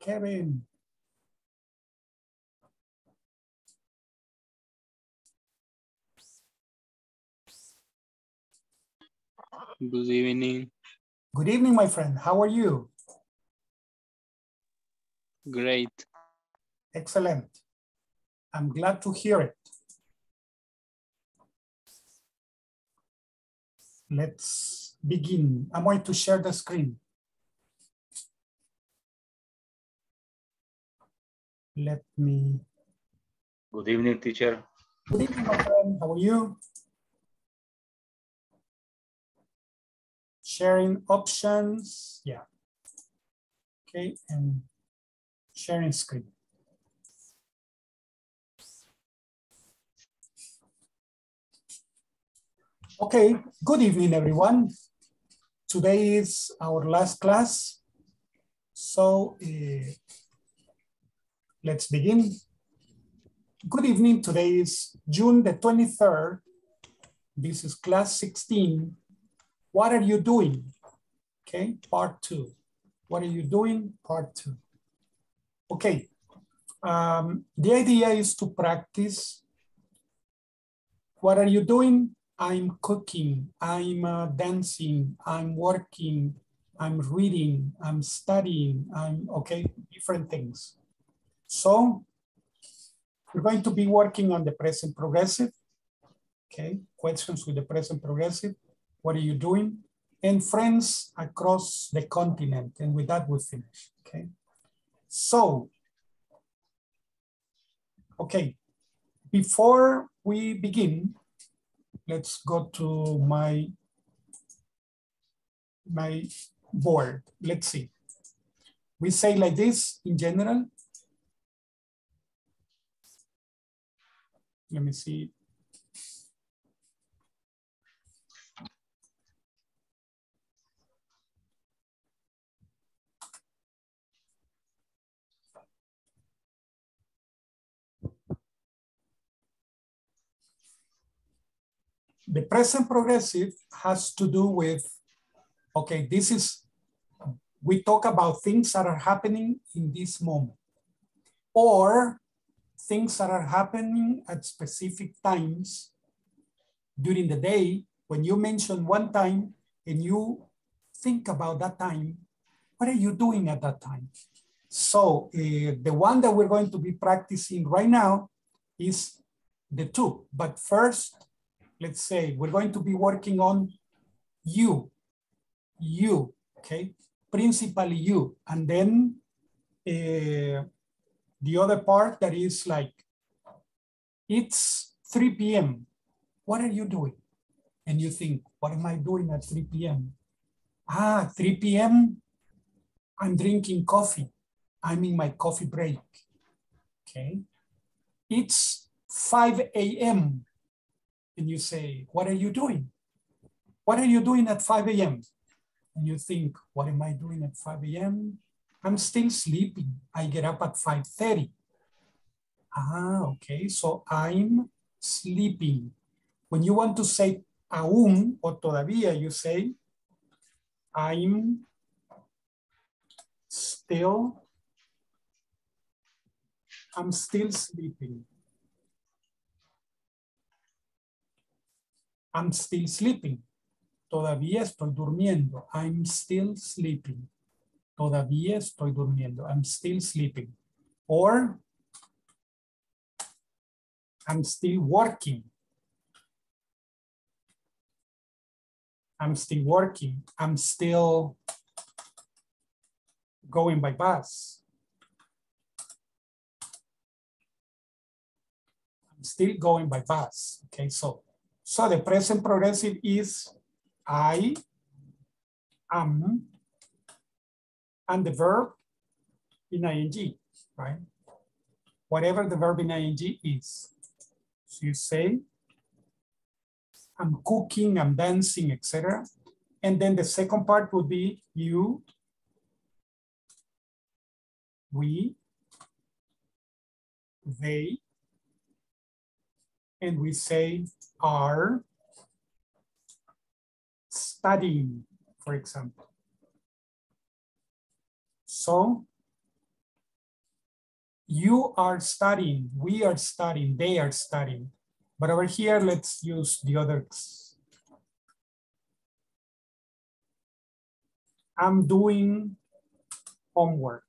Kevin. Good evening. Good evening, my friend. How are you? Great. Excellent. I'm glad to hear it. Let's begin. I'm going to share the screen. Let me. Good evening, teacher. Good evening, my friend. How are you? Sharing options. Yeah. Okay. And sharing screen. Okay. Good evening, everyone. Today is our last class. So, let's begin. Good evening, today is June the 23rd. This is class 16. What are you doing? Okay, part two. What are you doing? Part two. Okay, the idea is to practice. What are you doing? I'm cooking, I'm dancing, I'm working, I'm reading, I'm studying, I'm, okay, different things. So we're going to be working on the present progressive, okay? Questions with the present progressive. What are you doing? And friends across the continent. And with that, we'll finish, okay? So, okay, before we begin, let's go to my board. Let's see. We say like this in general. Let me see. The present progressive has to do with, okay, this is, we talk about things that are happening in this moment, or things that are happening at specific times during the day. When you mention one time and you think about that time, what are you doing at that time? So the one that we're going to be practicing right now is the two. But first, let's say we're going to be working on you, okay? Principally you, and then the other part that is like, it's 3 p.m. What are you doing? And you think, what am I doing at 3 p.m.? Ah, 3 p.m., I'm drinking coffee. I'm in my coffee break, okay? It's 5 a.m. And you say, what are you doing? What are you doing at 5 a.m.? And you think, what am I doing at 5 a.m.? I'm still sleeping. I get up at 5:30. Ah, okay, so I'm sleeping. When you want to say aún or todavía, you say, I'm still, sleeping. I'm still sleeping. Todavía estoy durmiendo. I'm still sleeping. Todavía estoy durmiendo. I'm still sleeping. Or I'm still working. I'm still working. I'm still going by bus. I'm still going by bus. Okay, so the present progressive is I am, and the verb in ing, right? Whatever the verb in ing is. So you say, I'm cooking, I'm dancing, etc. And then the second part would be you, we, they, and we say are studying, for example. So You are studying, we are studying, they are studying. But over here, let's use the others. I'm doing homework.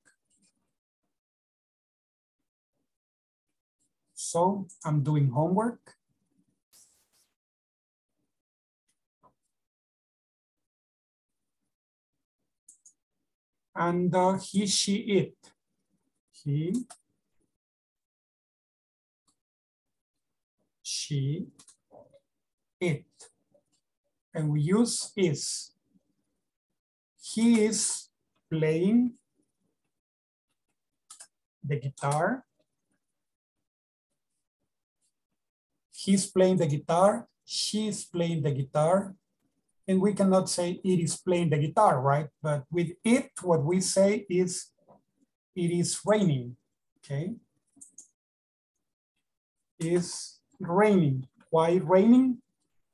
So I'm doing homework. And he, she, it. He, she, it. And we use is. He is playing the guitar. He's playing the guitar, she's playing the guitar, and we cannot say it is playing the guitar, right? But with it, what we say is it is raining, okay? It's raining. Why raining?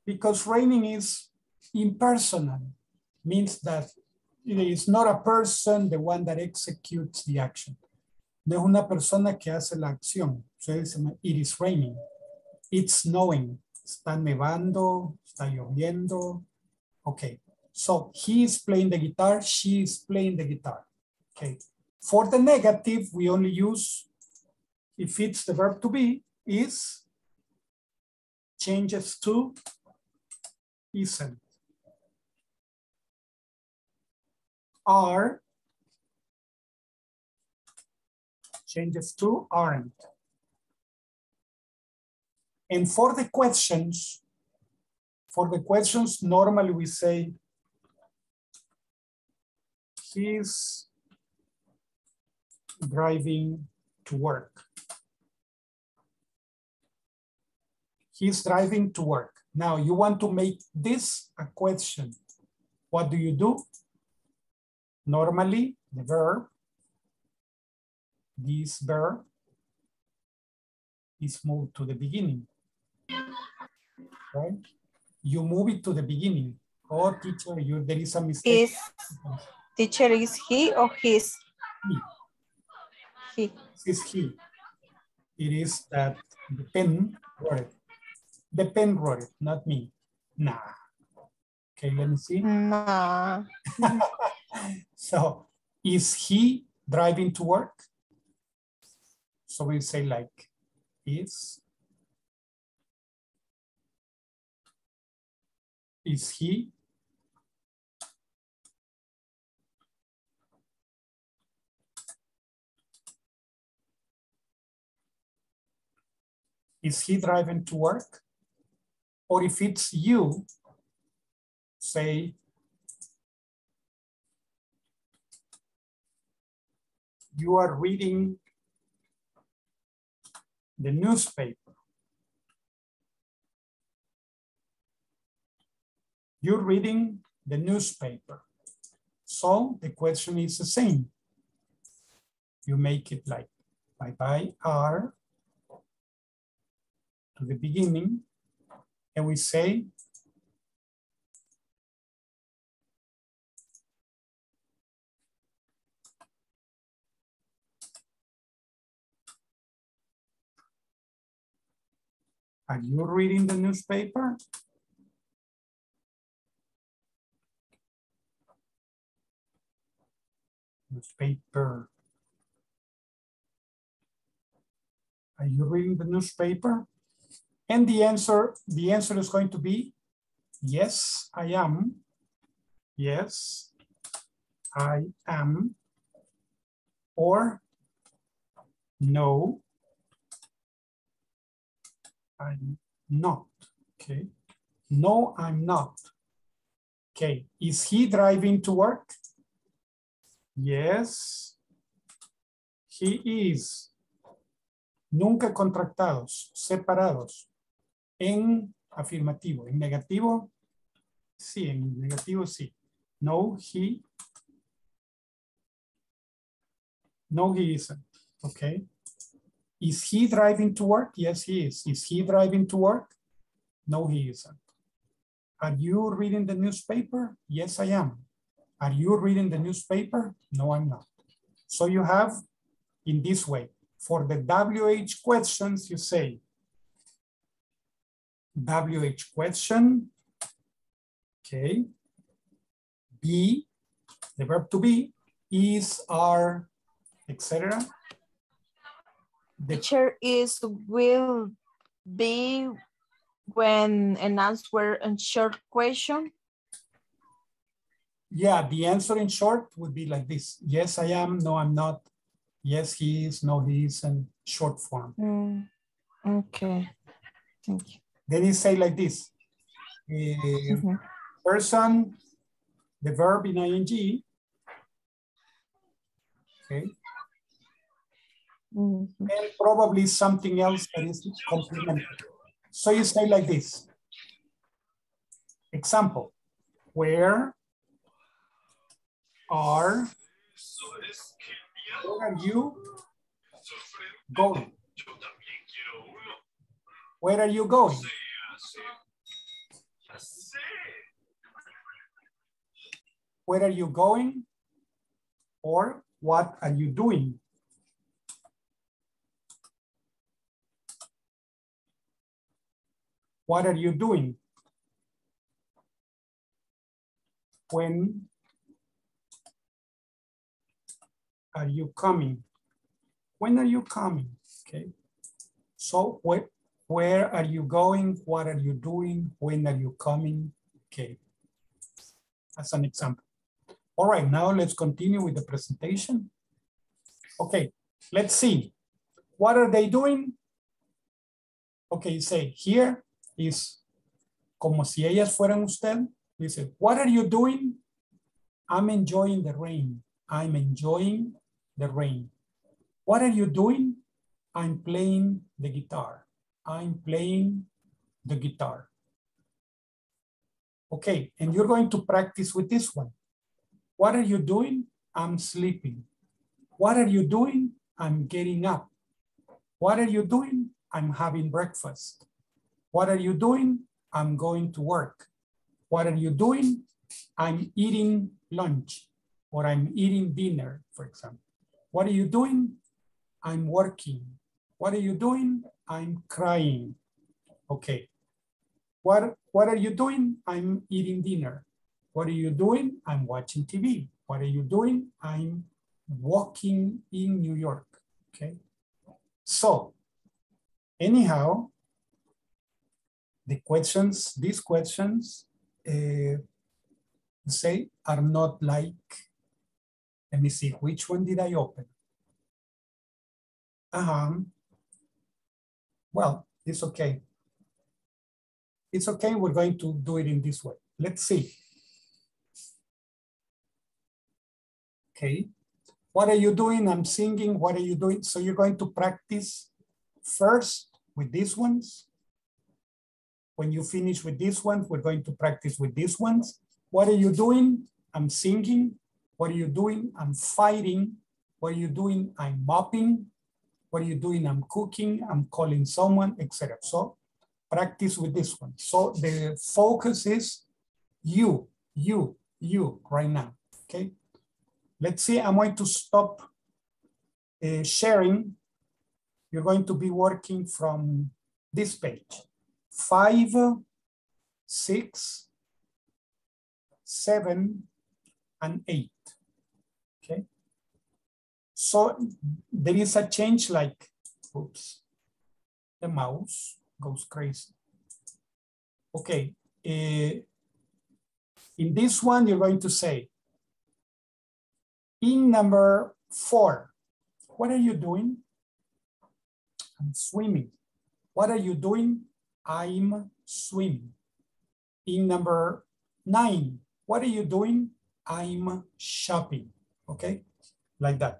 Because raining is impersonal, means that it is not a person, the one that executes the action. No es una persona que hace la acción. So it is raining. It's snowing, está nevando, está lloviendo. Okay, so he is playing the guitar, she is playing the guitar. Okay, for the negative, we only use, if it's the verb to be, is, changes to, isn't. Are, changes to, aren't. And for the questions, normally we say, he's driving to work. He's driving to work. Now you want to make this a question. What do you do? Normally, the verb, this verb is moved to the beginning. Right? You move it to the beginning. Oh, teacher, there is a mistake. Is, teacher, is he or his? He. Is he. It is that the pen wrote it. The pen wrote it, not me. Nah. Okay, let me see. Nah. So, is he driving to work? So we say like, is he driving to work? Or if it's you, say you are reading the newspaper. You're reading the newspaper. So the question is the same. You make it like bye-bye are to the beginning, and we say, are you reading the newspaper? Newspaper. Are you reading the newspaper? And the answer is going to be, yes, I am. Yes, I am. Or no, I'm not. Okay. No, I'm not. Okay. Is he driving to work? Yes, he is. Nunca contractados, separados. En afirmativo, en negativo, sí, en negativo, sí. No, he isn't. Okay. Is he driving to work? Yes, he is. Is he driving to work? No, he isn't. Are you reading the newspaper? Yes, I am. Are you reading the newspaper? No, I'm not. So you have in this way for the WH questions, you say WH question, okay, be, the verb to be, is, are, etc. The teacher is, will, be, when an answer in short question. Yeah, the answer in short would be like this. Yes, I am. No, I'm not. Yes, he is. No, he isn't. Short form. Okay. Thank you. Then you say like this. Person, the verb in ing. Okay. And probably something else that is complementary. So you say like this. Example, where are you going? Where are you going? Where are you going? Or what are you doing? What are you doing? When are you coming? When are you coming? Okay. So where are you going? What are you doing? When are you coming? Okay. As an example. All right, now let's continue with the presentation. Okay, let's see. What are they doing? Okay, say here is como si ellas fueran usted. You say, what are you doing? I'm enjoying the rain. I'm enjoying the rain. What are you doing? I'm playing the guitar. I'm playing the guitar. Okay, and you're going to practice with this one. What are you doing? I'm sleeping. What are you doing? I'm getting up. What are you doing? I'm having breakfast. What are you doing? I'm going to work. What are you doing? I'm eating lunch, or I'm eating dinner, for example. What are you doing? I'm working. What are you doing? I'm crying. Okay. What are you doing? I'm eating dinner. What are you doing? I'm watching TV. What are you doing? I'm walking in New York, okay? So, anyhow, these questions, say, are not like, let me see, which one did I open? Well, it's okay. It's okay, we're going to do it in this way. Let's see. Okay, what are you doing? I'm singing. What are you doing? So you're going to practice first with these ones. When you finish with these ones, we're going to practice with these ones. What are you doing? I'm singing. What are you doing? I'm fighting. What are you doing? I'm mopping. What are you doing? I'm cooking. I'm calling someone, etc. So practice with this one. So the focus is you right now, okay? Let's see, I'm going to stop sharing. You're going to be working from this page. 5, 6, 7, and 8, okay? So there is a change like, oops, the mouse goes crazy. Okay, in this one, you're going to say, in number 4, what are you doing? I'm swimming. What are you doing? I'm swimming. In number 9, what are you doing? I'm shopping, okay? Like that.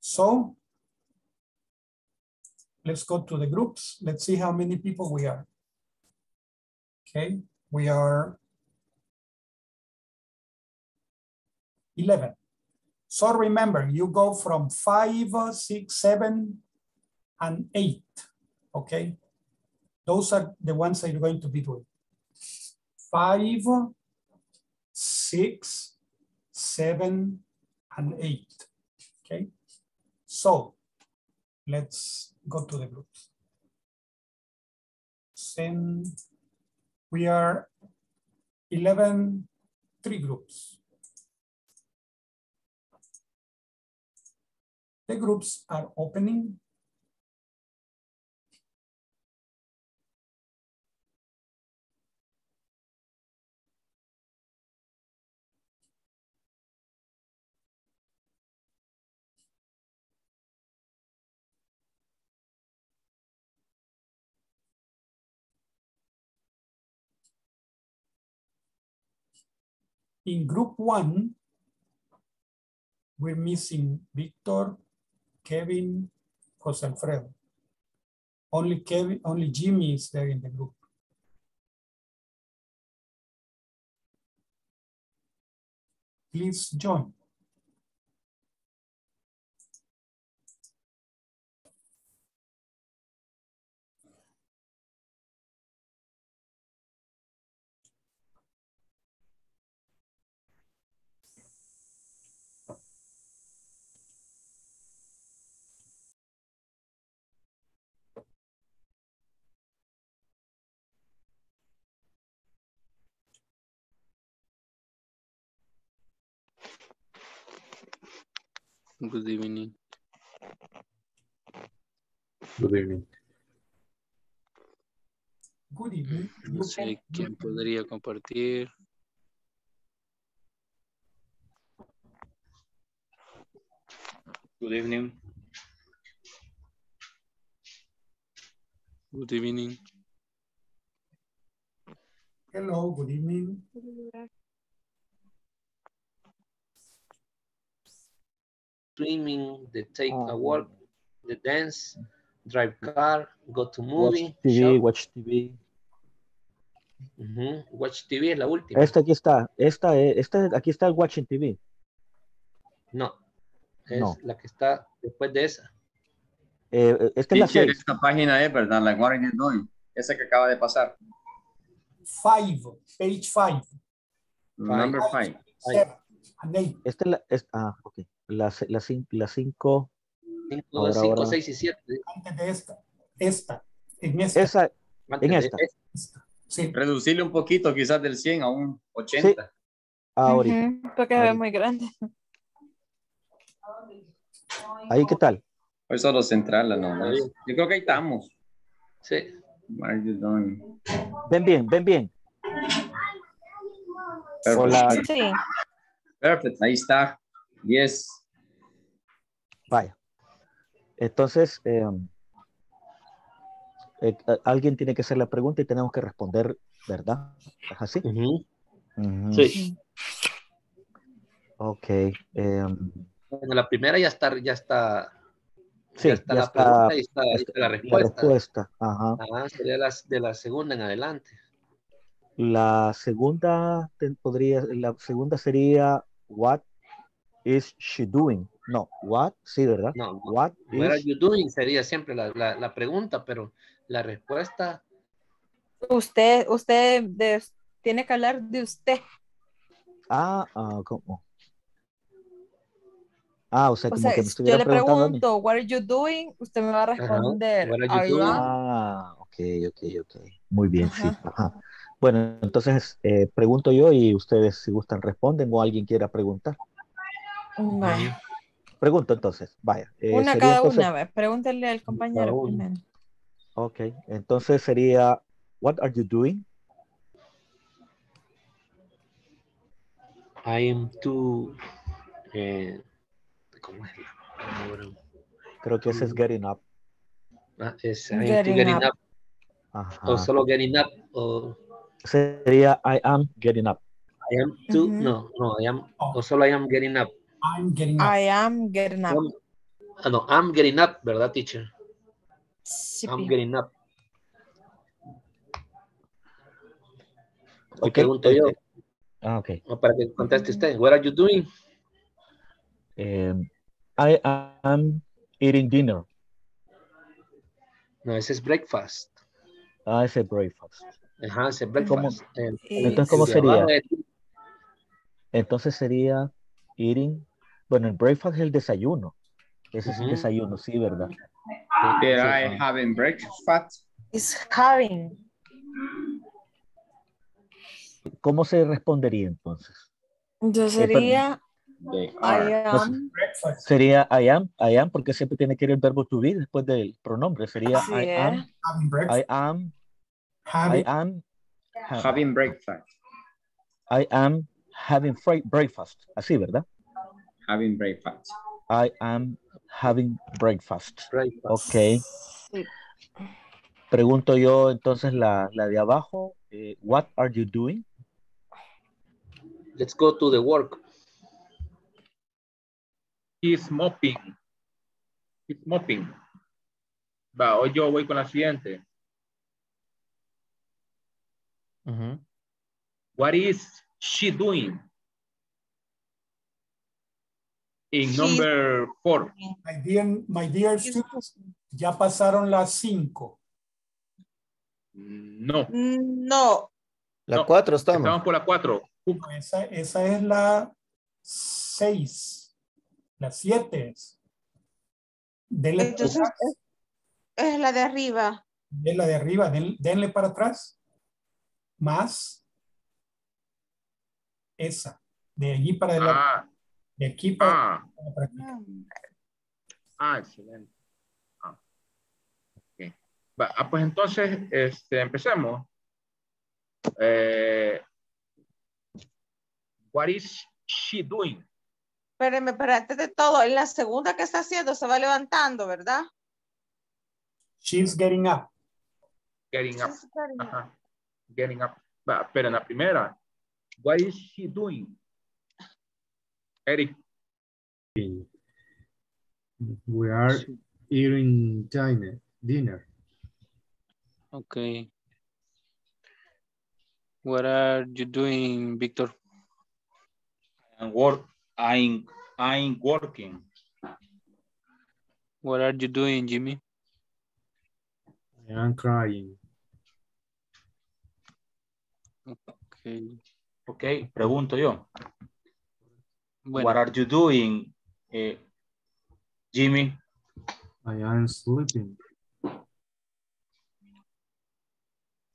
So let's go to the groups. Let's see how many people we are. Okay, we are 11. So remember, you go from 5, 6, 7, and 8, okay? Those are the ones that you're going to be doing. 5, 6, 7, and 8, okay? So Let's go to the groups. Since we are 11, three groups. The groups are opening. In group one, we're missing Victor, Kevin, Jose Alfredo. Only Jimmy is there in the group. Please join. Good evening. Good evening. Good evening. No sé quién podría compartir. Good evening. Good evening. Hello, good evening. Streaming, the take a walk, the dance, drive car, go to movie, watch TV. Uh-huh. Watch TV es la última. Esta aquí está, aquí está el watching TV. No, es la que está después de esa. Esta página es, ¿verdad? La Warren is doing, esa que acaba de pasar. Page 5. Okay. Las cinco, seis y siete. Antes de esta. Sí. Reducirle un poquito, quizás del 100 a un 80. Sí. Ahorita. Porque es muy grande. Ahí, ¿qué tal? Hoy solo central, la normal. Yo creo que ahí estamos. Sí. Ven bien, ven bien. Perfecto. Hola. Sí. Perfecto, ahí está. Yes. Vaya. Entonces, alguien tiene que hacer la pregunta y tenemos que responder, ¿verdad? ¿Es así? Sí. Ok. Bueno, la primera ya está. Sí, ya está la pregunta y está la respuesta. Ajá. Sería de la segunda en adelante. La segunda sería what is she doing? No, what, sí, ¿verdad? No, what are you doing sería siempre la pregunta, pero la respuesta. Usted tiene que hablar de usted. ¿Cómo? O sea, que me estuviera preguntando. Yo le pregunto, what are you doing? Usted me va a responder. Ok. Muy bien, Bueno, entonces pregunto yo y ustedes si gustan responden o alguien quiera preguntar. Vaya. Pregunto entonces, vaya. Pregúntale al compañero primero. Ok, entonces sería, what are you doing? I am too... ¿Cómo es la palabra? Creo que ese es getting up. I am getting up. Ajá. O solo getting up. O... Sería, I am getting up. I am too... o solo I am getting up. I am getting up. No, I'm getting up, ¿verdad, teacher? Sí, I'm getting up. Okay. Pregunto yo. Okay. Para que conteste usted. What are you doing? I am eating dinner. No, ese es breakfast. Ese es breakfast. Ajá, ese es breakfast. Entonces, ¿cómo sería? Entonces sería eating... Bueno, el breakfast es el desayuno. Ese es el desayuno, sí, ¿verdad? Did I having breakfast? Is having. ¿Cómo se respondería entonces? Yo sería I am. Sería I am porque siempre tiene que ir el verbo to be después del pronombre. Sería así I am, I am having breakfast. I am having breakfast. Así, ¿verdad? Having breakfast. I am having breakfast. Okay. Sí. Pregunto yo entonces la de abajo. What are you doing? Let's go to the work. He's mopping. He's mopping. Va, hoy yo voy con la siguiente. Uh-huh. What is she doing? In number 4. My dear students, ya pasaron las 5. No. No. La 4 estamos. Estamos por la 4. Esa es la 6. La 7 es. Entonces, es la de arriba. Es la de arriba. Denle para atrás. Más. Esa. De allí para adelante. Ah. De aquí para practicar. Ah, excelente. Okay. Va, pues entonces empecemos. What is she doing? Espérame, pero antes de todo, en la segunda que está haciendo se va levantando, ¿verdad? She's getting up. Getting up. Ajá. Getting up. Va, pero en la primera, what is she doing? Eric. We are eating dinner. Okay. What are you doing, Victor? I'm working. What are you doing, Jimmy? I am crying. Okay. Okay, pregunto yo. Bueno. What are you doing, Jimmy? I am sleeping.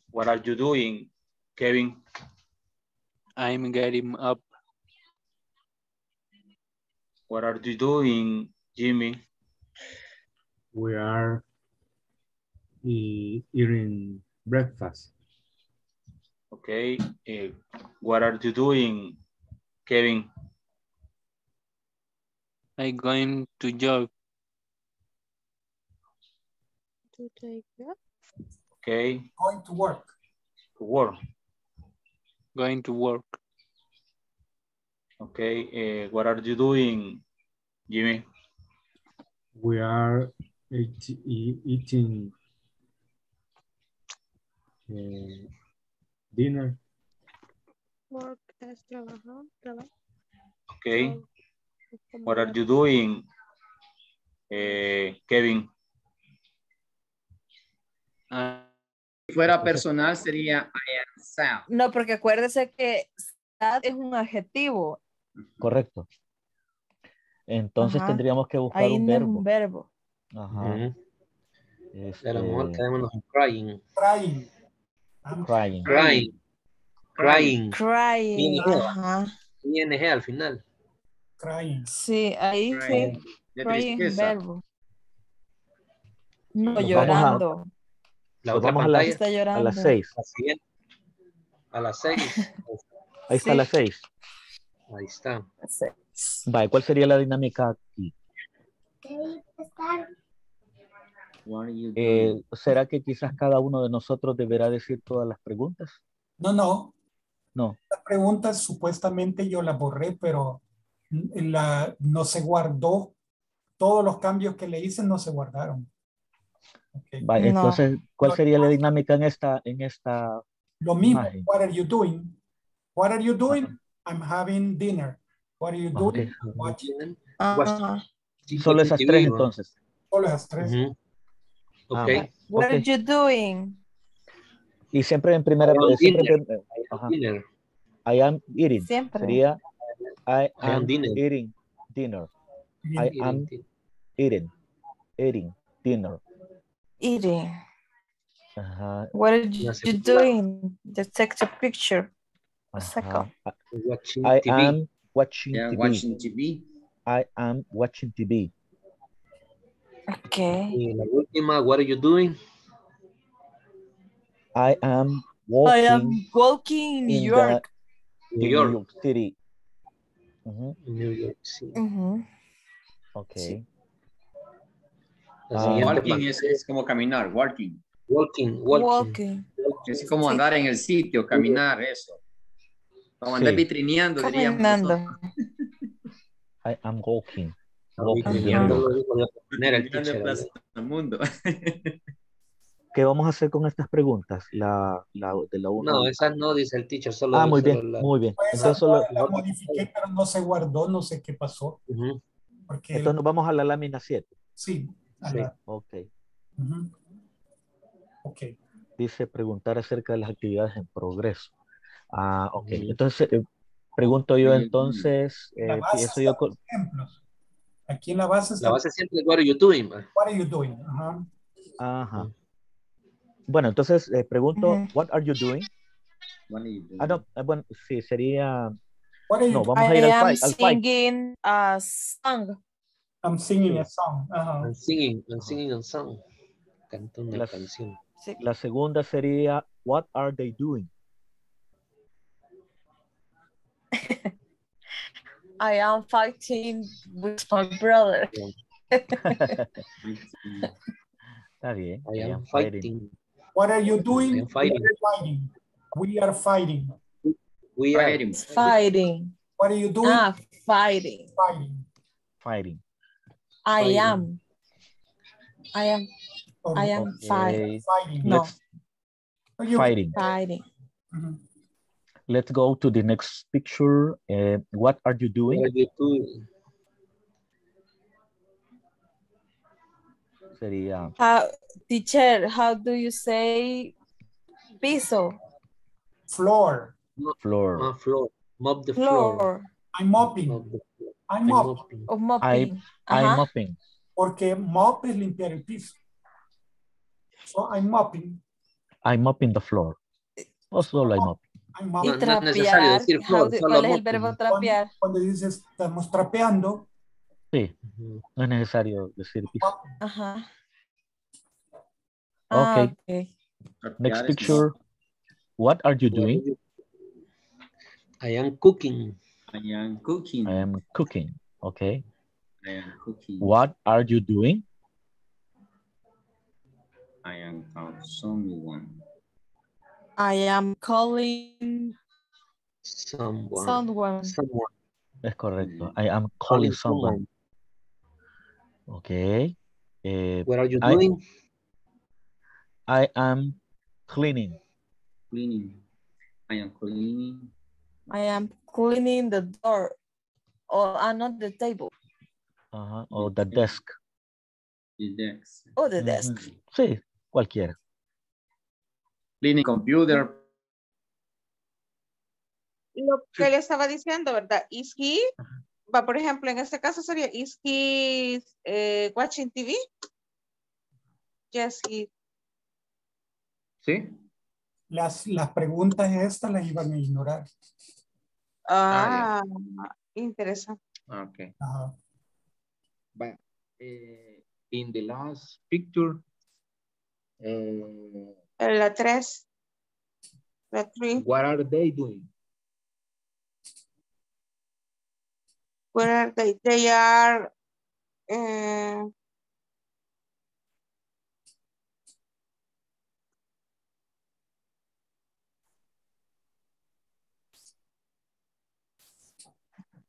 What are you doing, Kevin? I'm getting up. What are you doing, Jimmy? We are eating breakfast. Okay. What are you doing, Kevin? I'm going to jog. To take up. Okay. Going to work. To work. Going to work. Okay. What are you doing, Jimmy? We are eating dinner. Work as trabajo. Okay. What are you doing, Kevin? Si fuera personal sería I am sad. No, porque acuérdese que sad es un adjetivo. Correcto. Entonces ajá, tendríamos que buscar un verbo. Un verbo. Ajá. El amor tenemos crying. Crying. Crying. Crying. Crying. Crying. Ajá. ING al final. Crying. Sí, ahí sí. Crying es verbo. No, nos llorando. La otra pantalla está llorando. A las 6. A las 6. Ahí está, sí. La 6. Ahí está. Vale, ¿cuál sería la dinámica aquí? ¿Será que quizás cada uno de nosotros deberá decir todas las preguntas? No. Las preguntas supuestamente yo las borré, pero... no se guardó, todos los cambios que le hice no se guardaron. Okay. Vale, no. Entonces, ¿cuál sería la dinámica en esta lo mismo, imagen? What are you doing? What are you doing? I'm having dinner. What are you doing? Watching. Solo esas tres entonces. Solo esas tres. Okay. What are you doing? Y siempre en primera persona. I am eating. Siempre. Sería I am eating dinner. I am eating dinner. eating. Uh-huh. What are you doing? Just take the picture. Uh-huh. A second. Watching I TV. Am watching, yeah, TV. Watching TV. I am watching TV. Okay. What are you doing? I am walking. I am walking in New York. New York City. Mm-hmm. New York City. Mm-hmm. Okay. Sí. Walking es como caminar, walking. Walking. Es como andar en el sitio, caminar, eso. Como andar vitrineando, diríamos. Caminando. I am walking. ¿Qué vamos a hacer con estas preguntas? La de la 1. No, esas no, dice el teacher. Solo muy bien, muy bien. Entonces solo la modifiqué, pero no se guardó, no sé qué pasó. Uh-huh. Porque entonces nos vamos a la lámina 7. Sí. Sí. Ok. Uh-huh. Ok. Dice preguntar acerca de las actividades en progreso. Ah, ok. Uh-huh. Entonces, pregunto yo entonces. La base eso yo... ejemplos. Aquí en la base está. La base siempre es what are you doing. What are you doing. Ajá. Ajá. Bueno, entonces pregunto, uh-huh. What are you doing? Ah, no, bueno, sí, sería. No, vamos a ir al 5. I am singing a song. I'm singing a song. Uh-huh. I'm singing a song. Cantando una canción. Sí. La segunda sería, what are they doing? I am fighting with my brother. Está bien. I am fighting. What are you doing? Fighting. We are fighting. We are fighting. What are you doing? Ah, fighting. I am fighting. No. Fighting. Mm-hmm. Let's go to the next picture. What are you doing? Sería. Teacher, how do you say piso? Floor. Mop the floor. I'm mopping. I'm mopping. Porque mop es limpiar el piso. So I'm mopping. I'm mopping the floor. Also I'm mopping. Y trapear. No es necesario decir floor. ¿Cuál es el verbo trapear? Cuando dices estamos trapeando. Sí, no es necesario decir piso. Ajá. Okay. Next picture. What are you doing? I am cooking. Okay. I am cooking. What are you doing? I am someone. I am calling someone. Es correcto. I am calling someone. Okay. What are you doing? I am cleaning. I am cleaning the door or not the table. Uh-huh. Or the desk. Or the desk. Sí, cualquiera. Cleaning computer. Lo que le estaba diciendo, ¿verdad? Is he, por ejemplo, en este caso sería, is he watching TV? Yes, he. Sí. Las preguntas estas las iban a ignorar. Ah, interesante. Okay. But, in the last picture. La 3. What are they doing? What are they? They are...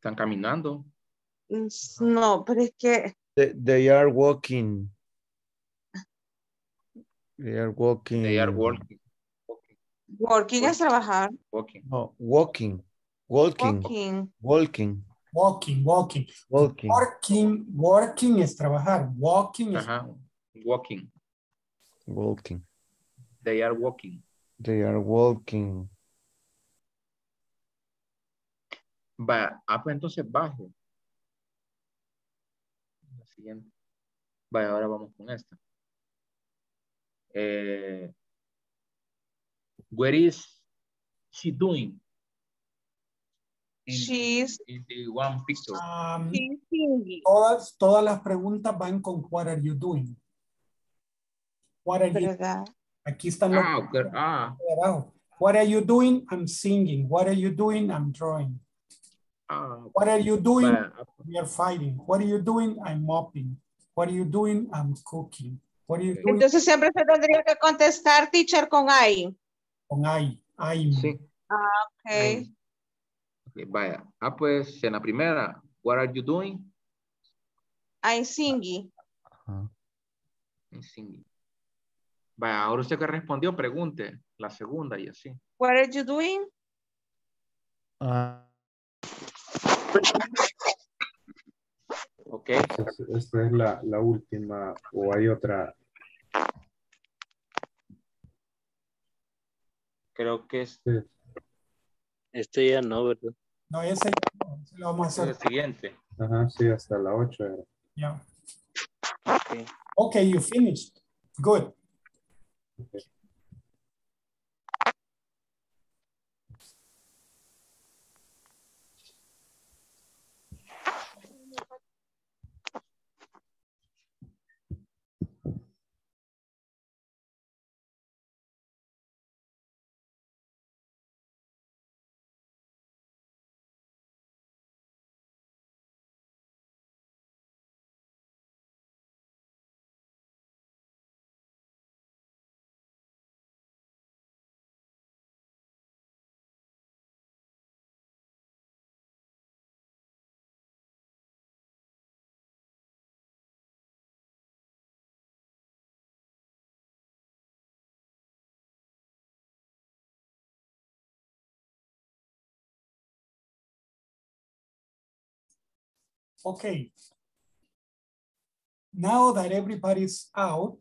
Están caminando. No, pero es que... They are walking. They are working. Working es trabajar. Working es trabajar. Walking. They are walking. Va, pues entonces bajo. La siguiente. Vaya, ahora vamos con esta. What is she doing? She's in the one picture. Todas las preguntas van con what are you doing? What are you? Aquí están los What are you doing? I'm singing. What are you doing? I'm drawing. What are you doing? We are fighting. What are you doing? I'm mopping. What are you doing? I'm cooking. What are you doing? Entonces siempre se tendría que contestar, teacher, con I. Con I. I. Sí. Okay. I. Okay, vaya. Pues en la primera, what are you doing? I'm singing. I'm singing. Vaya, ahora usted que respondió, pregunte la segunda y así. What are you doing? Ok. Esta es la última, o hay otra. Creo que este ya no, ¿verdad? No, ese lo vamos a hacer. El siguiente. Ajá, sí, hasta la 8 era. Yeah. Ok. Ok, you finished. Good. Okay. Okay, now that everybody's out,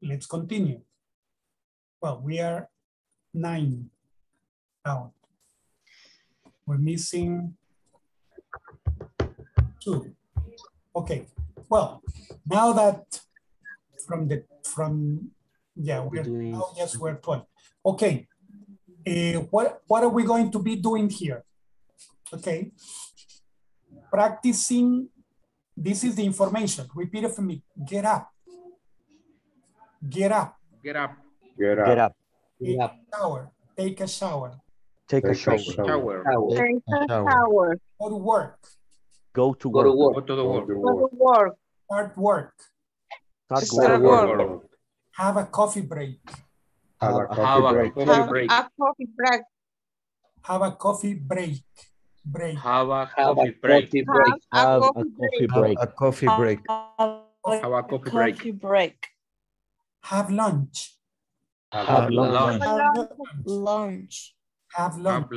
let's continue. Well, we are 9 out. We're missing 2. Okay, well, now that we're 12. Okay, what are we going to be doing here? Okay. Practicing, this is the information. Repeat it for me. Get up. Get up. Get up. Get up. Get up. Get up. Shower. Take a shower. Take a shower. Take a shower. Go to work. Go to work. Go to work. Go to work. Start work. Start work. Have a coffee break. Have a coffee break. Have a coffee break. Have a coffee break. Have a coffee break. Have lunch. Have lunch. Have lunch.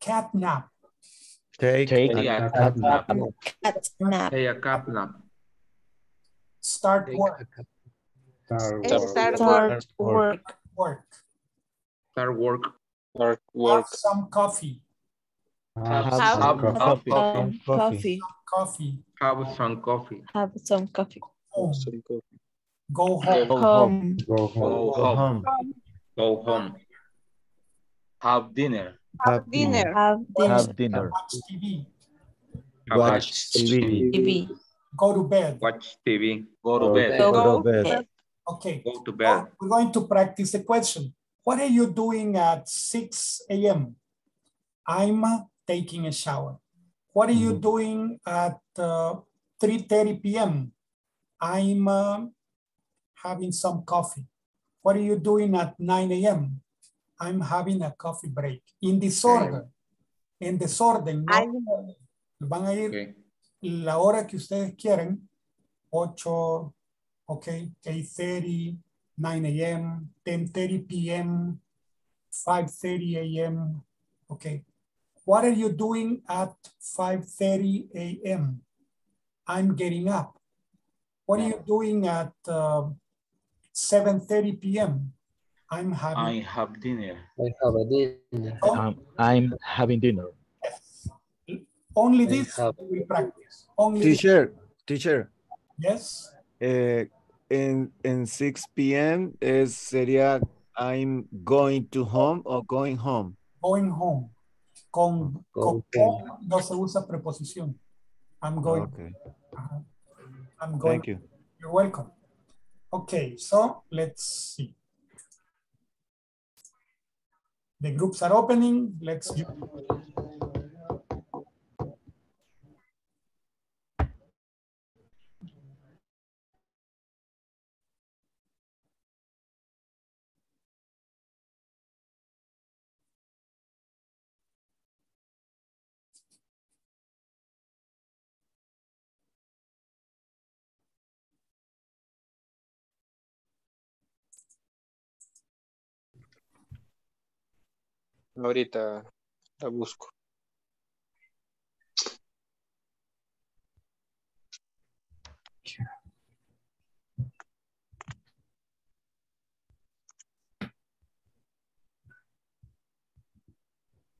Cat nap. Take a cat nap. Take a cat nap. Start work. Start work. Start work. Have some coffee. Have some coffee. Go home. Go home. Have dinner. Watch TV. Go to bed. Okay. Go to bed. We're going to practice the question. What are you doing at 6 a.m.? I'm taking a shower. What are you doing at 3:30 p.m.? I'm having some coffee. What are you doing at 9 a.m.? I'm having a coffee break. In disorder. En desorden. ¿No? Van a ir la hora que ustedes quieren. 8, okay, 8:30. 9 a.m., 10:30 p.m., 5:30 a.m. Okay. What are you doing at 5:30 a.m.? I'm getting up. What are you doing at 7:30 p.m.? I'm having dinner. Yes. Only this we practice. Only teacher. Yes. In 6 p.m. sería I'm going to home o going home. Going home. Con no se usa preposición. I'm going. Okay. I'm going. Thank you. You're welcome. Okay, so let's see. The groups are opening. Let's do. Ahorita la busco.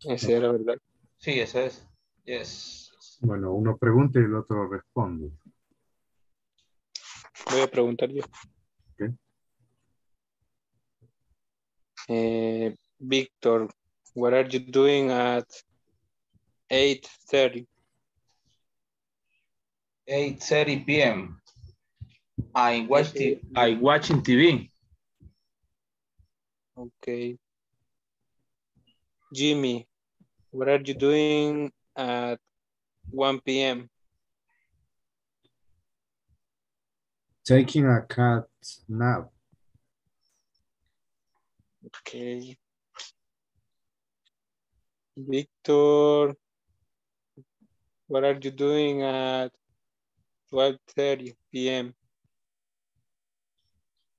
Esa era, ¿verdad? Sí, esa es. Yes. Bueno, uno pregunta y el otro responde. Voy a preguntar yo. Okay. Víctor, what are you doing at 8:30? 8:30 p.m. I'm watching TV. Okay. Jimmy, what are you doing at 1 p.m.? Taking a cat nap. Okay. Victor, what are you doing at 12:30 p.m.?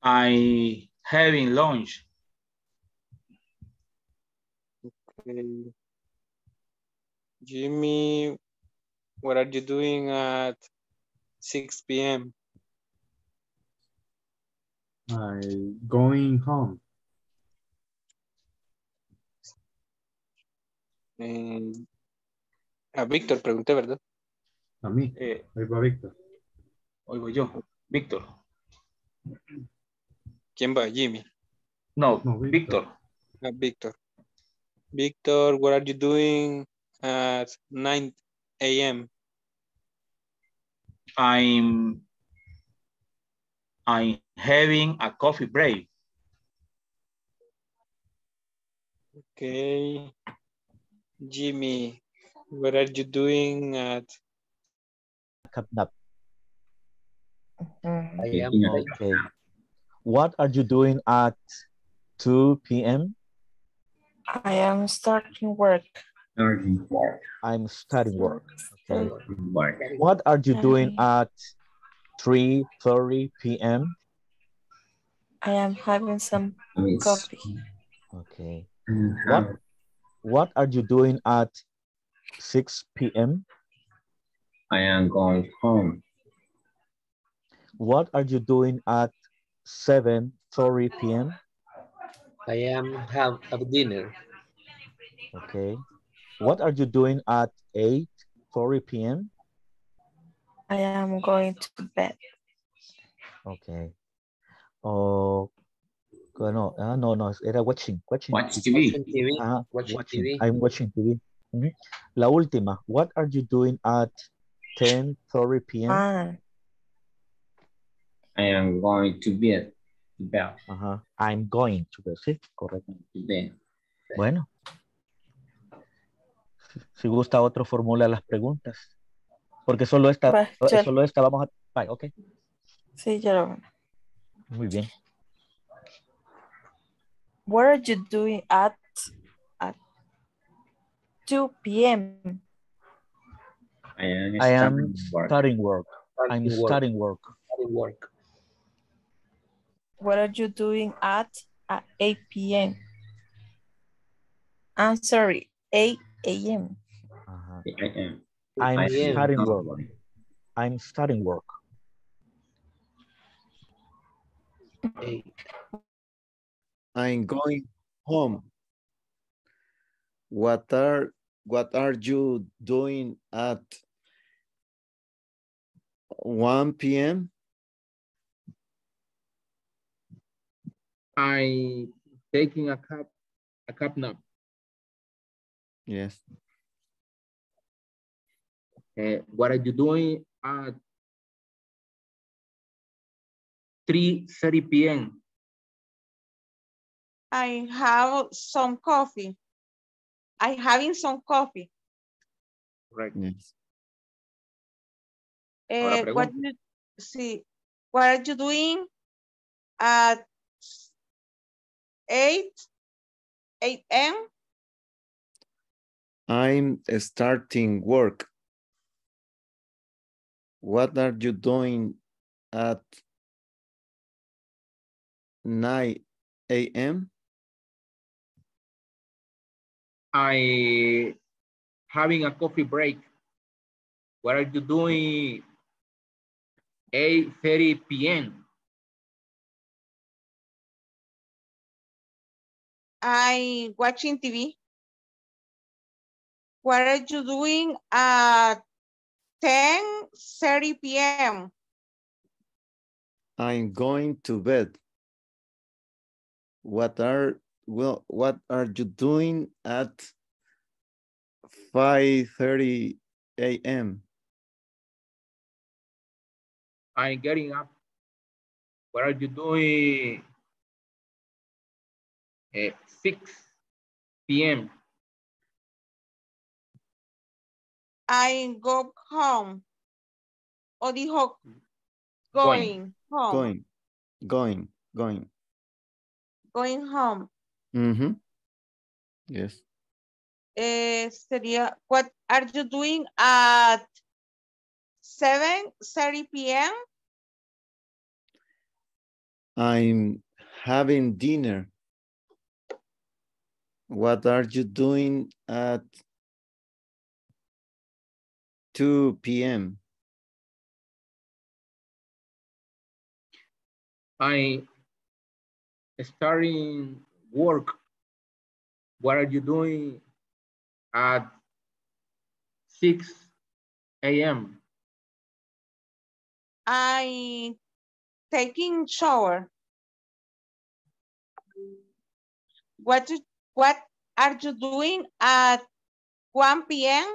I'm having lunch. Okay. Jimmy, what are you doing at 6 p.m.? I'm going home. A Víctor pregunté, ¿verdad? A mí. Ahí va Víctor. Hoy voy yo. Víctor. ¿Quién va? Jimmy. No, Víctor. Víctor. Víctor, what are you doing at 9 a.m.? I'm having a coffee break. Okay. Jimmy, what are you doing at? Okay. What are you doing at 2 p.m.? I am starting work. I'm starting work. Okay. What are you doing at 3:30 p.m.? I am having some coffee. Okay. What are you doing at 6 p.m.? I am going home. What are you doing at 7:30 p.m.? I am have dinner. Okay. What are you doing at 8:30 p.m.? I am going to bed. Okay. Oh. No, no, era watching. Watching TV. I'm watching TV. Mm-hmm. La última, what are you doing at 10:30 p.m.? I am going to bed. I'm going to bed, sí, correcto. Bueno, si gusta otro formula las preguntas, porque solo esta vamos a... Bye, ok. Sí, ya lo... Muy bien. What are you doing at 2 p.m.? I am starting work. What are you doing at 8 p.m.? I'm sorry, 8 a.m. I'm starting work. 8. I'm going home. What are you doing at 1 p.m.? I taking a cup nap. Yes. What are you doing at 3:30 p.m.? I'm having some coffee. Right. Yes. What are you doing at 8 a.m.? I'm starting work. What are you doing at 9 a.m.? I'm having a coffee break. What are you doing 8:30 p.m.? I'm watching TV. What are you doing at 10:30 p.m.? I'm going to bed. What are you doing at 5:30 a.m.? I'm getting up. What are you doing at 6 p.m.? I go home. Going home. Mm-hmm. Yes. What are you doing at 7:30 p.m.? I'm having dinner. What are you doing at 2 p.m.? I'm starting work. What are you doing at 6 a.m.? I'm taking shower. What are you doing at 1 p.m.?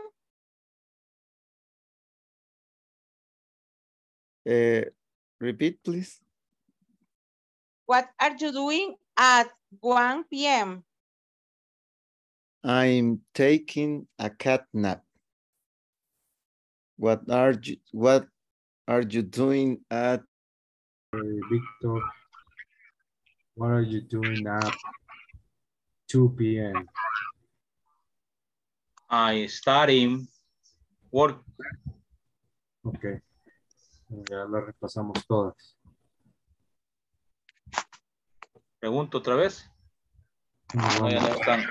Repeat, please. What are you doing at 1 p.m.? I'm taking a cat nap. What are you doing at Victor? What are you doing at 2 p.m.? I'm starting work. Okay. Ya las repasamos todas. Pregunto otra vez. No, ya no están.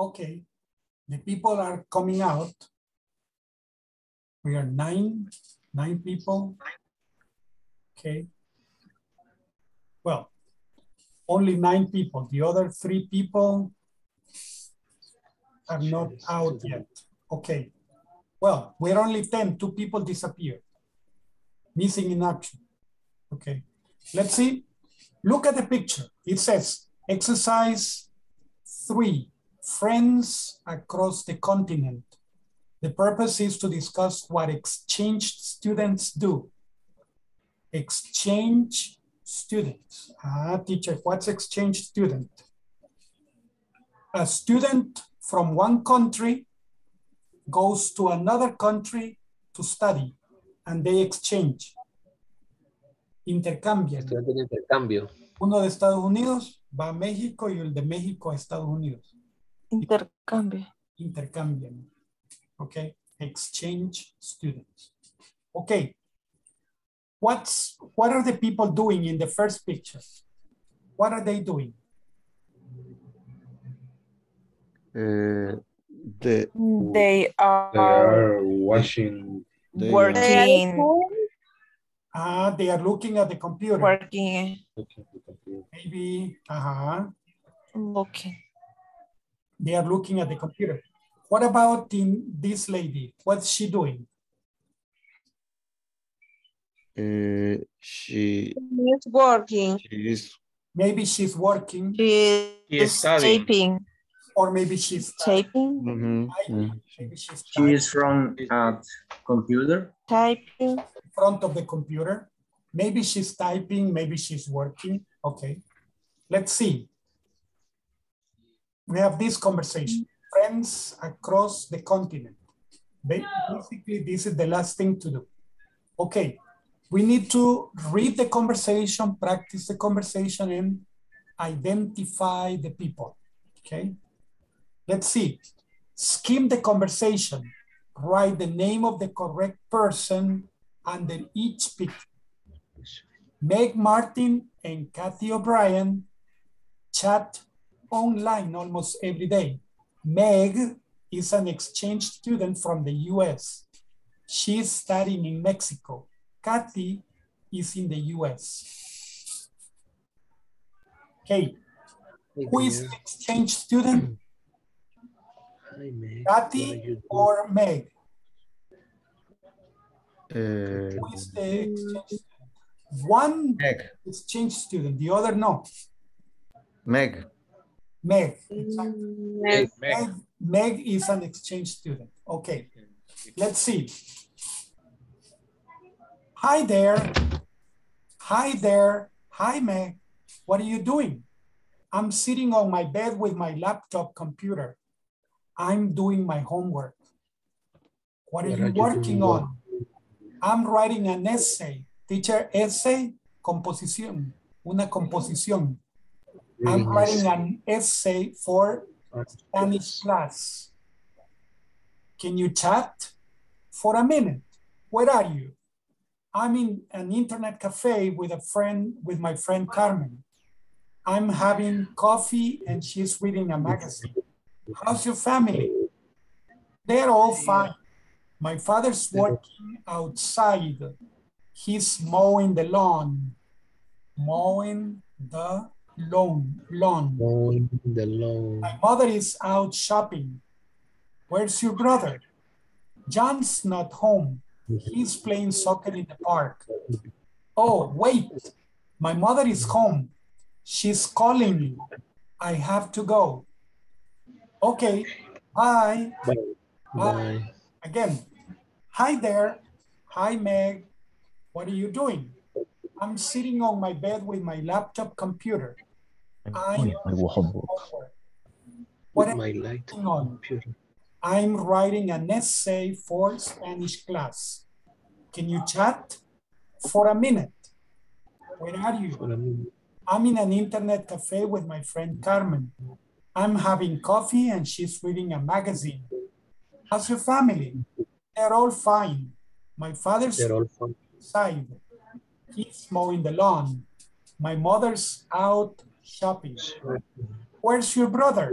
Okay, the people are coming out. We are nine people. Okay. Well, only 9 people. The other 3 people are not out yet. Okay. Well, we're only 10. 2 people disappeared. Missing in action. Okay. Let's see. Look at the picture. It says exercise 3. Friends across the continent. The purpose is to discuss what exchange students do. Exchange students. Teacher, what's exchange student? A student from one country goes to another country to study and they exchange. Intercambian. Estudiante de intercambio. Uno de Estados Unidos va a México y el de México a Estados Unidos. Intercambio. Intercambian. Ok. Exchange students. Ok. What are the people doing in the first picture? What are they doing? They are watching. Working. They are looking at the computer. Working. Maybe. Looking. They are looking at the computer. What about this lady? What's she doing? She is working. Maybe she's working. She is studying. Taping. Or maybe she's typing. Maybe she's typing. She is from a computer. Typing. In front of the computer. Maybe she's typing. Maybe she's working. Okay. Let's see. We have this conversation. Friends across the continent. Basically, this is the last thing to do. Okay. We need to read the conversation, practice the conversation, and identify the people. Okay. Let's see. Skim the conversation. Write the name of the correct person under each picture. Meg Martin and Kathy O'Brien chat online almost every day. Meg is an exchange student from the US. She is studying in Mexico. Kathy is in the US. Okay. Who is the exchange student? Hi, Meg. Kathy or Meg? Who is the exchange student? One Meg. Exchange student, the other no. Meg. Meg. Exactly. Meg. Meg. Meg is an exchange student. Okay. Let's see. Hi there. Hi there. Hi, Meg. What are you doing? I'm sitting on my bed with my laptop computer. I'm doing my homework. What are you working on? I'm writing an essay. Teacher, essay, composición, una composición. I'm writing an essay for Spanish class. Can you chat for a minute? Where are you? I'm in an internet cafe with a friend, with my friend Carmen. I'm having coffee and she's reading a magazine. How's your family? They're all fine. My father's working outside. He's mowing the lawn. Mowing the lawn. Mowing the lawn. My mother is out shopping. Where's your brother? John's not home. He's playing soccer in the park. Oh, wait. My mother is home. She's calling me. I have to go. Okay. Bye. Bye. Bye. Again. Hi there. Hi, Meg. What are you doing? I'm sitting on my bed with my laptop computer. I'm writing an essay for Spanish class. Can you chat for a minute? Where are you? I'm in an internet cafe with my friend Carmen. I'm having coffee and she's reading a magazine. How's your family? They're all fine. My father's outside. He's mowing the lawn. My mother's out shopping. Where's your brother?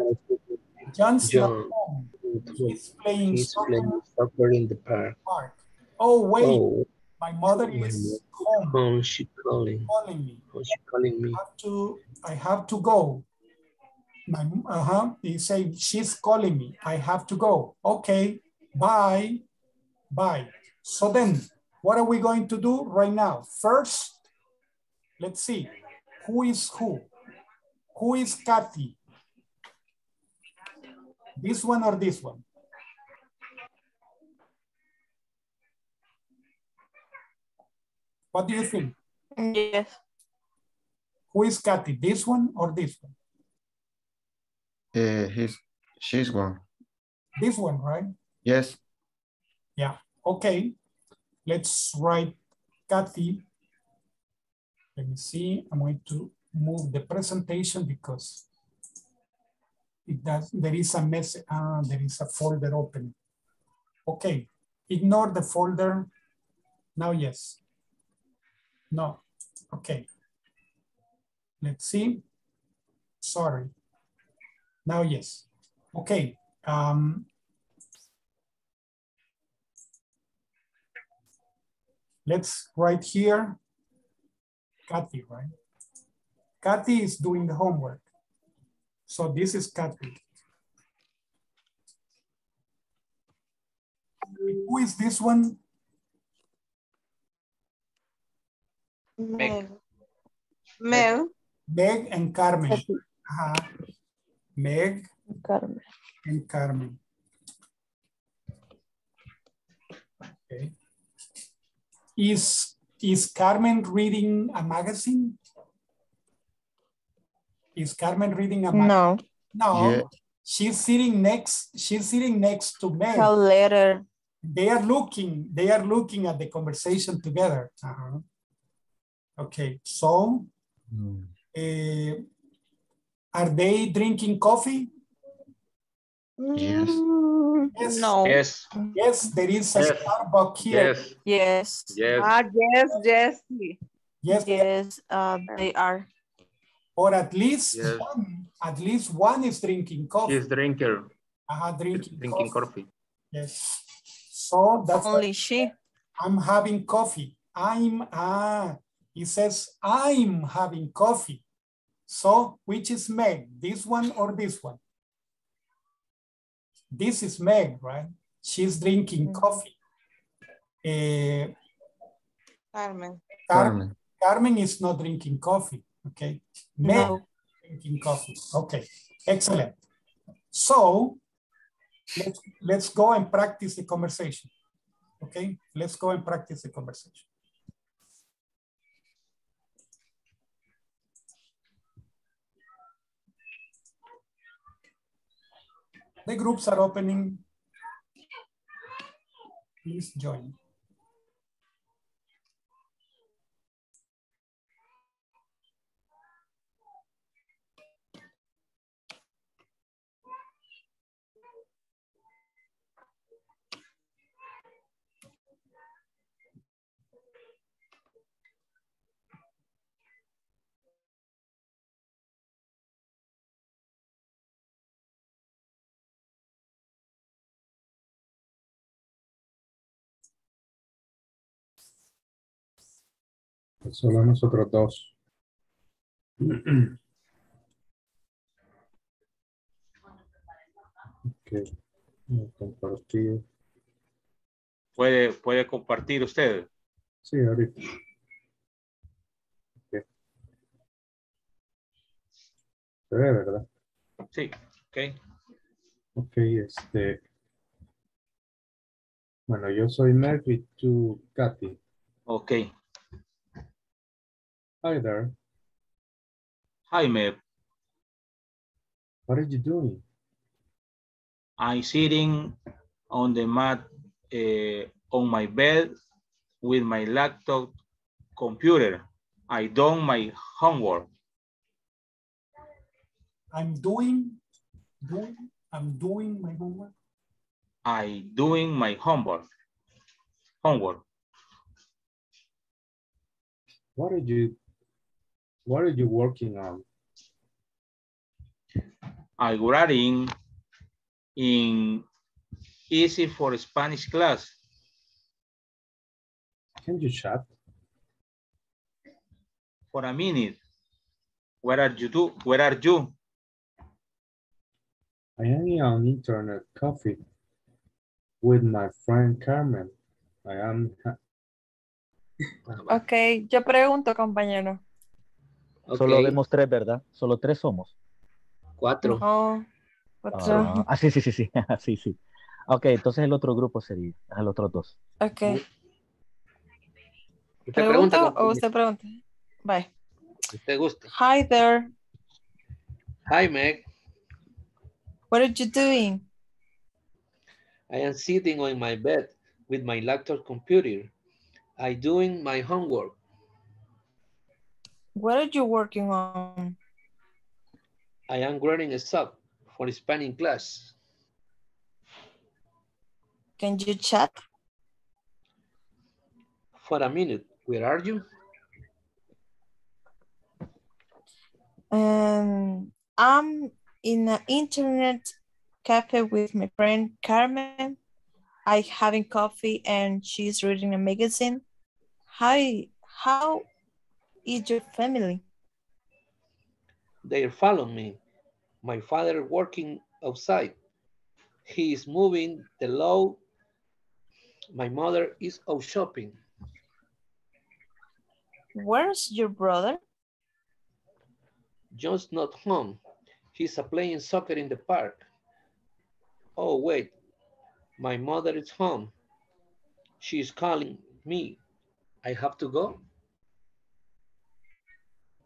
John's not home. He's playing soccer in the park. Oh, wait. Oh. My mother is home. She's calling me. I have to go. They say she's calling me. I have to go. Okay. Bye. Bye. So then, what are we going to do right now? First, let's see. Who is who? Who is Kathy? This one or this one? What do you think? Yes. Who is Kathy? This one or this one? She's one. This one, right? Yes. Yeah. Okay. Let's write Kathy. Let me see. I'm going to move the presentation because it does, there is a message, there is a folder open. Okay, ignore the folder. Now, yes. No, okay. Let's see. Sorry. Now, yes. Okay. Let's write here, Kathy, right? Kathy is doing the homework. So this is Kathy. Who is this one? Meg. Meg. Meg and Carmen. Uh-huh. Meg and Carmen. And Carmen. Okay. Is Carmen reading a magazine? Is Carmen reading a magazine? No. No. Yeah. She's sitting next to Meg. A letter. They are looking at the conversation together. Uh-huh. Okay, so are they drinking coffee? Yes. Yes. No. Yes. Yes, there is a Starbucks here. Yes. Yes. Yes. Yes. They are. Or at least one is drinking coffee. Yes, drinker. Drinking coffee. Yes. So that's only she. I'm having coffee. He says, I'm having coffee. So which is Meg, this one or this one? This is Meg, right? She's drinking coffee. Carmen is not drinking coffee, okay? Meg drinking coffee, okay, excellent. So let's go and practice the conversation, okay? Let's go and practice the conversation. The groups are opening. Please join. Solo nosotros dos. Okay. Compartir. ¿Puede compartir usted? Sí, ahorita. Okay. Se ve, ¿verdad? Sí, ok, bueno, yo soy Murphy, tú Katy. Ok. Hi there. Hi, Meg. What are you doing? I'm sitting on the mat on my bed with my laptop computer. I done my homework. I'm doing my homework. I doing my homework. What are you working on? I'm writing in Easy for Spanish class. Can you chat? For a minute. Where are you? I am on internet coffee with my friend Carmen. I am. Okay, yo pregunto, compañero. Okay. Solo vemos tres, ¿verdad? Solo tres somos. Cuatro. No, cuatro. Ah, sí. sí. Ok, entonces el otro grupo sería, el otro dos. Ok. ¿Usted pregunta o usted pregunta? Bye. ¿Te gusta? Hi there. Hi, Meg. What are you doing? I am sitting on my bed with my laptop computer. I doing my homework. What are you working on? I am grading a sub for Spanish class. Can you chat? For a minute, where are you? I'm in an internet cafe with my friend Carmen. I'm having coffee and she's reading a magazine. Hi, how is your family? They follow me. My father working outside. He is moving the law. My mother is out shopping. Where's your brother? John's not home. He's playing soccer in the park. Oh, wait. My mother is home. She's calling me. I have to go.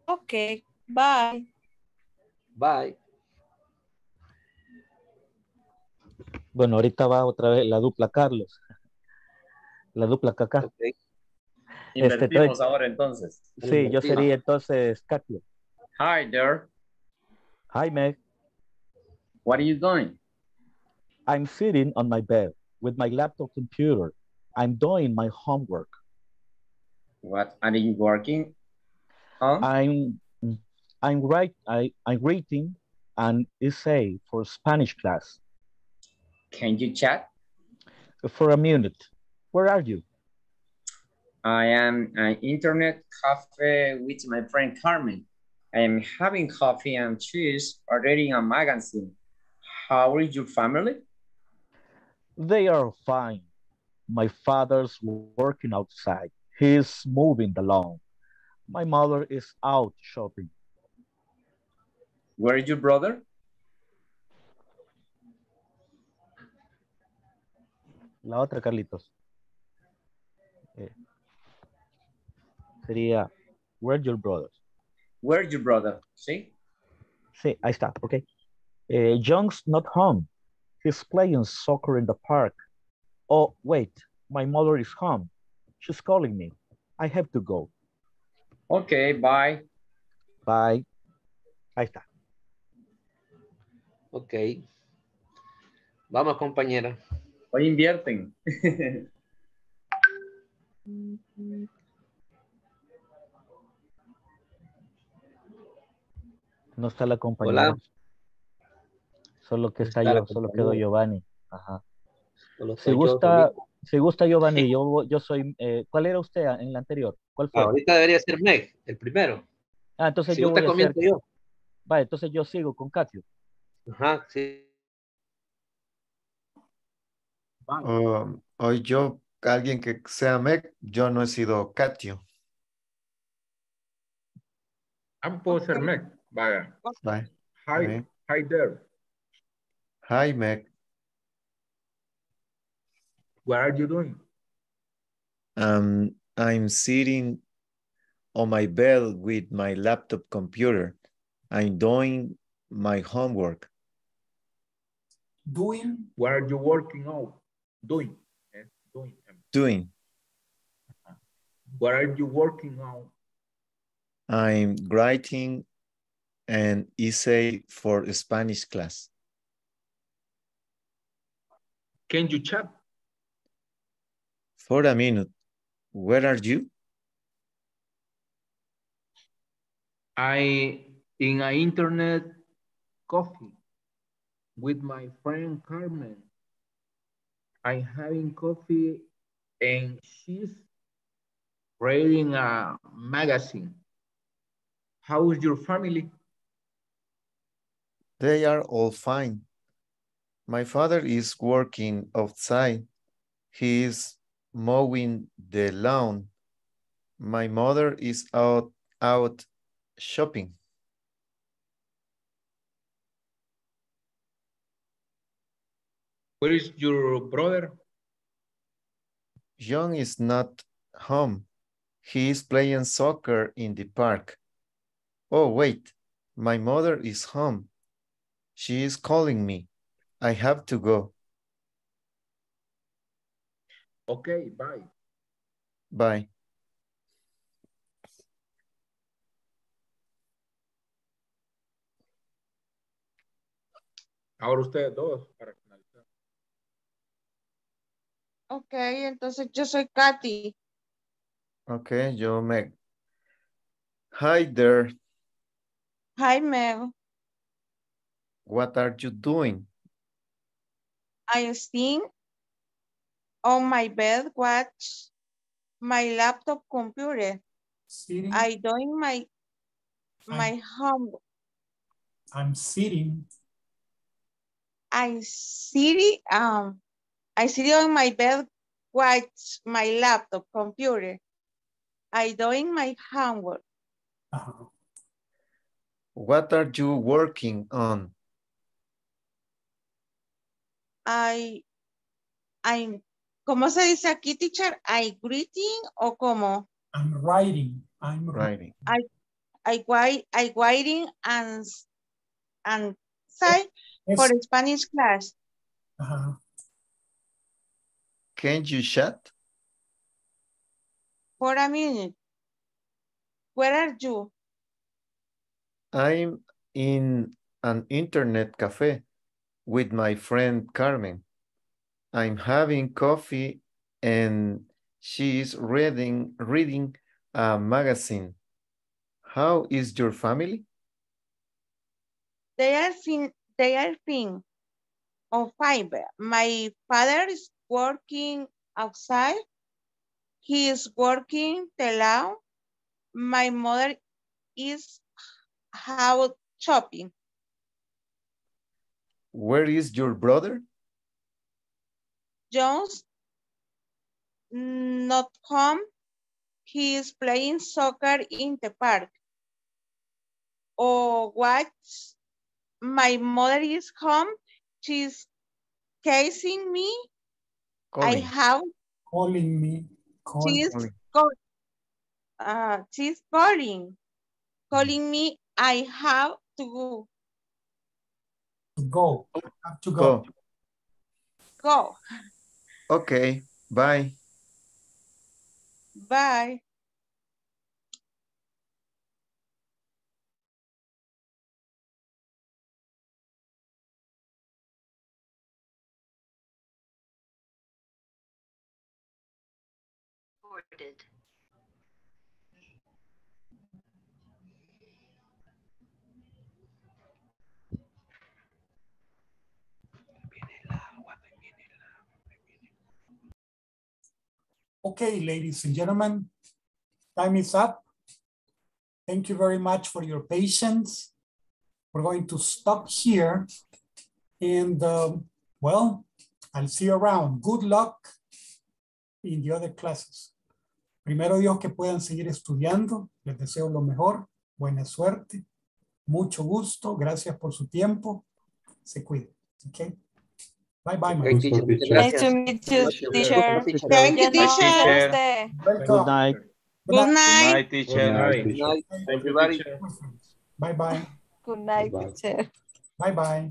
Okay, bye. Bye. Bueno, ahorita va otra vez la dupla Carlos. La dupla Cacá. Okay. Invertimos ahora entonces. Sí, yo sería entonces Katia. Hi there. Hi Meg. What are you doing? I'm sitting on my bed with my laptop computer. I'm doing my homework. What are you working on? I'm writing an essay for Spanish class. Can you chat? For a minute. Where are you? I am an internet cafe with my friend Carmen. I am having coffee and cheese or reading a magazine. How is your family? They are fine. My father's working outside. He's moving the lawn. My mother is out shopping. Where is your brother? La otra, Carlitos. Sería, where's your brother? Where's your brother? See? Sí, ahí está, ok. John's not home. He's playing soccer in the park. Oh, wait, my mother is home. She's calling me. I have to go. Okay, bye. Bye. Ahí está. Ok. Vamos, compañera. Hoy invierten. No está la compañera. Hola. Solo que está yo, solo quedó Giovanni. Ajá. Si gusta Giovanni, yo soy... ¿Cuál era usted en la anterior? ¿Cuál fue? Ahorita debería ser Meg, el primero. Ah, entonces si yo voy a hacer... yo. Vale, entonces yo sigo con Katio. Ajá, sí. Hoy yo, alguien que sea Meg, yo no he sido Katio. Puedo ser Meg. Vaya. Bye. Hi, okay. Hi there. Hi, Meg. What are you doing? I'm sitting on my bed with my laptop computer. I'm doing my homework. Doing? What are you working on? Doing. Doing. What are you working on? I'm writing an essay for a Spanish class. Can you chat? For a minute. Where are you? I'm in an internet coffee with my friend Carmen. I'm having coffee and she's reading a magazine. How is your family? They are all fine. My father is working outside. He is mowing the lawn. My mother is out shopping. Where is your brother? John is not home. He is playing soccer in the park. Oh, wait, my mother is home. She is calling me. I have to go. Okay, bye. Bye. Ahora ustedes dos para finalizar. Ok, entonces yo soy Katy. Ok, yo Meg. Hi there. Hi Meg. What are you doing? I think on my bed, watch my laptop computer. Sitting. I doing my homework. I'm sitting. I sit on my bed, watch my laptop computer. I doing my homework. Uh-huh. What are you working on? ¿Cómo se dice aquí, teacher? I greeting o cómo? I'm writing. I writing and side for Spanish class. Uh-huh. Can you chat? For a minute. Where are you? I'm in an internet cafe with my friend Carmen. I'm having coffee and she is reading a magazine. How is your family? They are thin on fiber. My father is working outside. He is working telau. My mother is out shopping. Where is your brother? Jones, not home. He is playing soccer in the park. Oh, what? My mother is home. She's kissing me. She's calling me. I have to go. Go. Okay, bye. Bye. Recorded. Okay, ladies and gentlemen, time is up. Thank you very much for your patience. We're going to stop here. And well, I'll see you around. Good luck in the other classes. Primero Dios que puedan seguir estudiando. Les deseo lo mejor. Buena suerte. Mucho gusto. Gracias por su tiempo. Se cuiden. Okay. Bye bye, my teacher. Nice to meet you, teacher. Thank you, teacher. Good night. Good night, teacher. Good night, everybody. Bye bye. Good night, teacher. Bye bye.